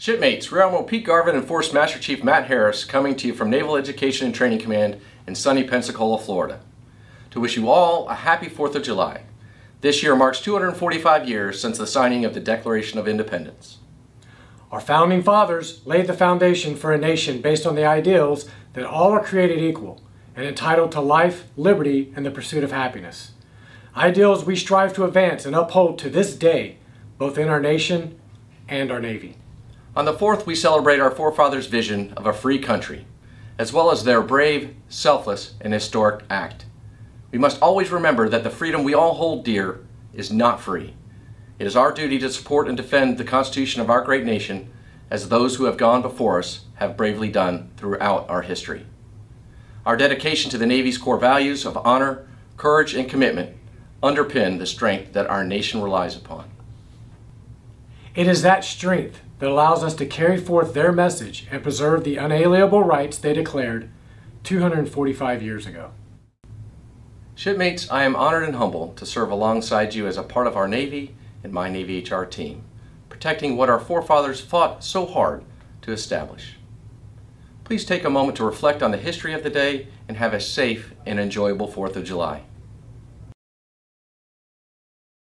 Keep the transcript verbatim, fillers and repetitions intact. Shipmates, Rear Admiral Pete Garvin and Force Master Chief Matt Harris coming to you from Naval Education and Training Command in sunny Pensacola, Florida, to wish you all a happy fourth of July. This year marks two hundred forty-five years since the signing of the Declaration of Independence. Our Founding Fathers laid the foundation for a nation based on the ideals that all are created equal and entitled to life, liberty, and the pursuit of happiness. Ideals we strive to advance and uphold to this day, both in our nation and our Navy. On the fourth, we celebrate our forefathers' vision of a free country, as well as their brave, selfless, and historic act. We must always remember that the freedom we all hold dear is not free. It is our duty to support and defend the Constitution of our great nation, as those who have gone before us have bravely done throughout our history. Our dedication to the Navy's core values of honor, courage, and commitment underpin the strength that our nation relies upon. It is that strength that allows us to carry forth their message and preserve the unalienable rights they declared two hundred forty-five years ago. Shipmates, I am honored and humbled to serve alongside you as a part of our Navy and my Navy H R team, protecting what our forefathers fought so hard to establish. Please take a moment to reflect on the history of the day and have a safe and enjoyable fourth of July.